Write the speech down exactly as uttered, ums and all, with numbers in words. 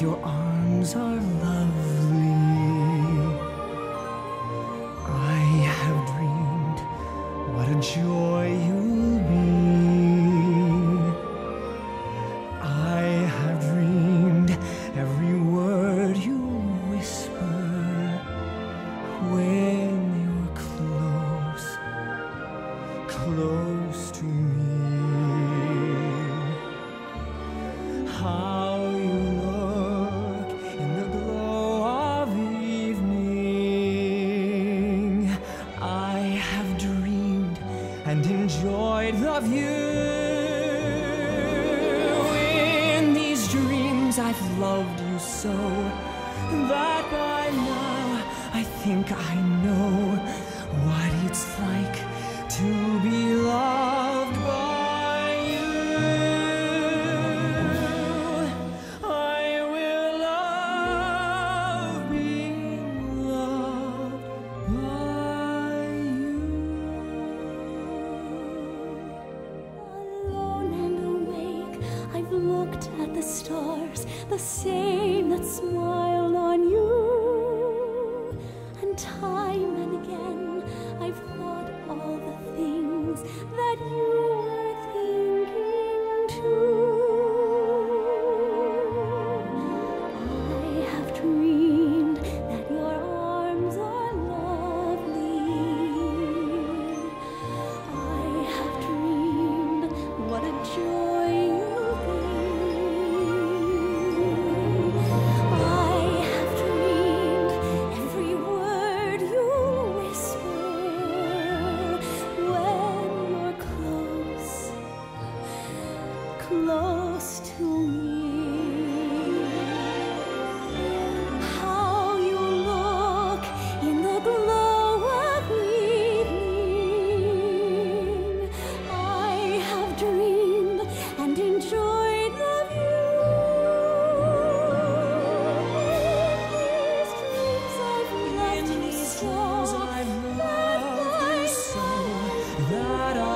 Your arms are lovely. I have dreamed what a joy you'll be. I have dreamed every word you whisper when you're close, close to me. How you and enjoyed the view. In these dreams I've loved you so that by now I think I know what it's like to be loved by you. I will love being loved by you. Looked at the stars, the same that smiled on you, and time and again I've thought all the things that you were thinking too. I have dreamed that your arms are lovely. I have dreamed what a joy. Close to me. How you look in the glow of evening. I have dreamed and enjoyed the view. In these dreams I've loved you so, I've loved you so that I